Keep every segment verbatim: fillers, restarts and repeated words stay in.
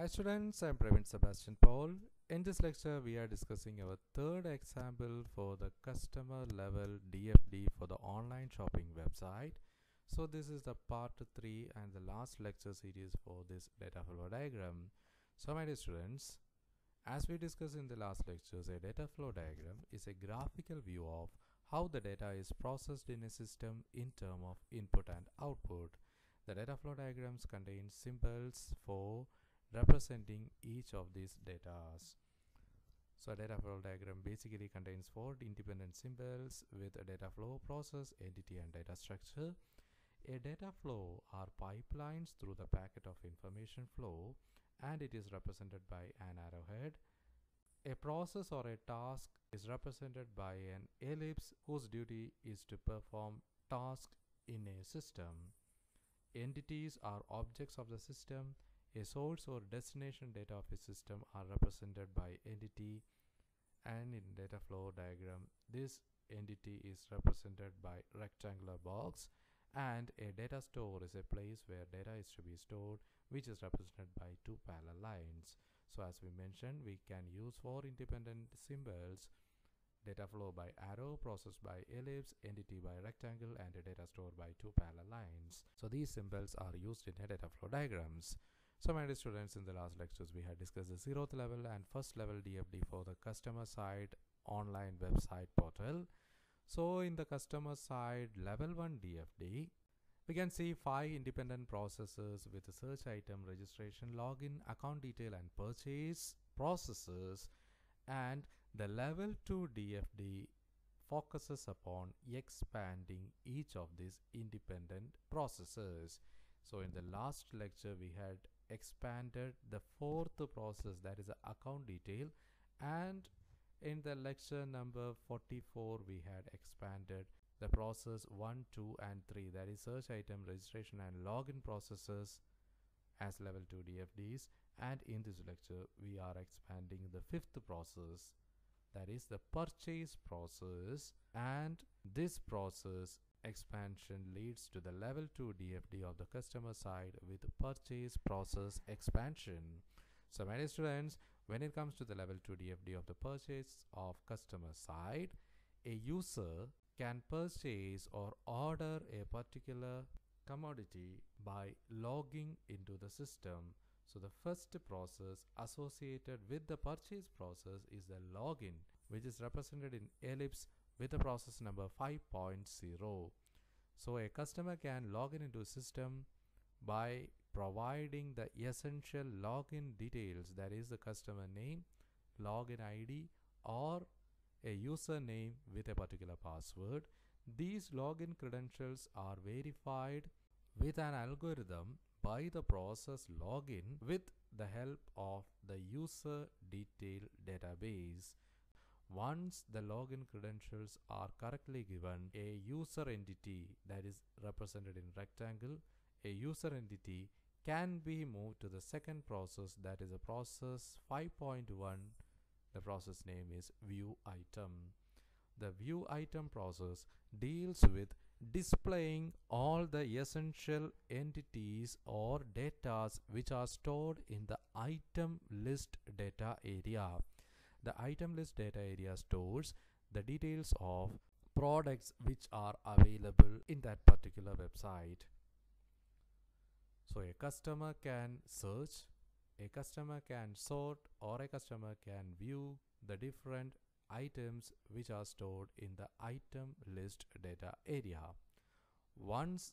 Hi students, I am Pravin Sebastian Paul. In this lecture, we are discussing our third example for the customer level D F D for the online shopping website. So this is the part three and the last lecture series for this data flow diagram. So my dear students, as we discussed in the last lectures, a data flow diagram is a graphical view of how the data is processed in a system in terms of input and output. The data flow diagrams contain symbols for representing each of these data. So a data flow diagram basically contains four independent symbols with a data flow, process, entity and data structure. A data flow are pipelines through the packet of information flow, and it is represented by an arrowhead. A process or a task is represented by an ellipse whose duty is to perform tasks in a system. Entities are objects of the system. A source or destination data of a system are represented by entity, and in data flow diagram this entity is represented by rectangular box, and a data store is a place where data is to be stored, which is represented by two parallel lines. So as we mentioned, we can use four independent symbols: data flow by arrow, process by ellipse, entity by rectangle, and a data store by two parallel lines. So these symbols are used in data flow diagrams. So my dear students, in the last lectures we had discussed the zeroth level and first level D F D for the customer side online website portal. So in the customer side level one D F D, we can see five independent processes with a search item, registration, login, account detail and purchase processes, and the level two D F D focuses upon expanding each of these independent processes. So in the last lecture we had expanded the fourth process, that is the account detail, and in the lecture number forty-four we had expanded the process one, two and three, that is search item, registration and login processes as level two D F Ds, and in this lecture we are expanding the fifth process, that is the purchase process, and this process expansion leads to the level two D F D of the customer side with purchase process expansion. So my dear students, when it comes to the level two D F D of the purchase of customer side, a user can purchase or order a particular commodity by logging into the system. So the first process associated with the purchase process is the login, which is represented in ellipse with the process number five point zero. So a customer can log in into a system by providing the essential login details, that is the customer name, login I D or a username with a particular password. These login credentials are verified with an algorithm by the process login with the help of the user detail database. Once the login credentials are correctly given, a user entity, that is represented in rectangle, a user entity can be moved to the second process, that is a process five point one. The process name is view item. The view item process deals with displaying all the essential entities or data which are stored in the item list data area. The item list data area stores the details of products which are available in that particular website. So a customer can search, a customer can sort, or a customer can view the different items which are stored in the item list data area. Once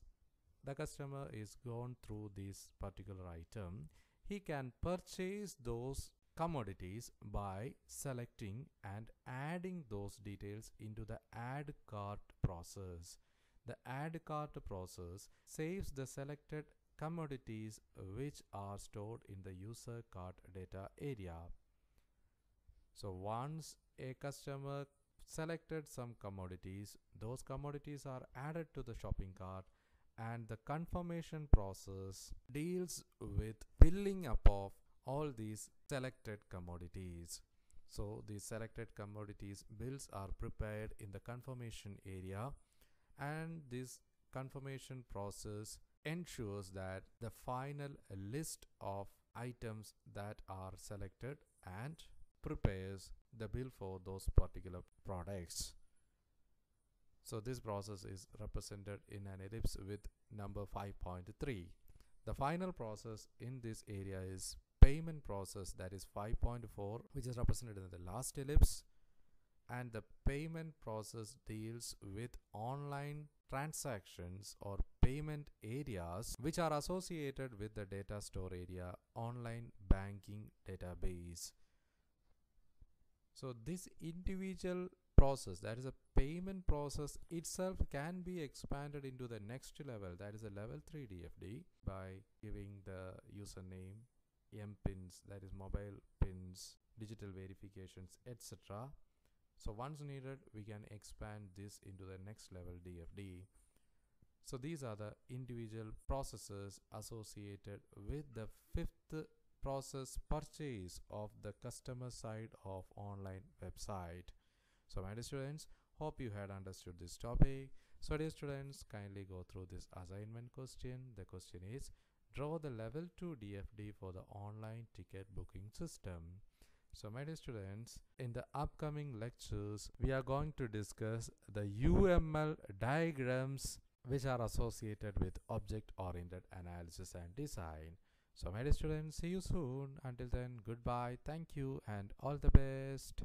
the customer is gone through this particular item, he can purchase those commodities by selecting and adding those details into the add cart process. The add cart process saves the selected commodities which are stored in the user cart data area. So once a customer selected some commodities, those commodities are added to the shopping cart, and the confirmation process deals with filling up of all these selected commodities. So these selected commodities bills are prepared in the confirmation area, and this confirmation process ensures that the final list of items that are selected and prepares the bill for those particular products. So this process is represented in an ellipse with number five point three. The final process in this area is payment process, that is five point four, which is represented in the last ellipse. And the payment process deals with online transactions or payment areas which are associated with the data store area, online banking database. So this individual process, that is a payment process itself, can be expanded into the next level, that is a level three D F D, by giving the username, M pins, that is mobile pins, digital verifications, et cetera. So once needed, we can expand this into the next level D F D. So these are the individual processes associated with the fifth process, purchase of the customer side of online website. So my dear students, hope you had understood this topic. So dear students, kindly go through this assignment question. The question is, draw the level two D F D for the online ticket booking system. So my dear students, in the upcoming lectures, we are going to discuss the U M L diagrams which are associated with object-oriented analysis and design. So my dear students, see you soon. Until then, goodbye, thank you, and all the best.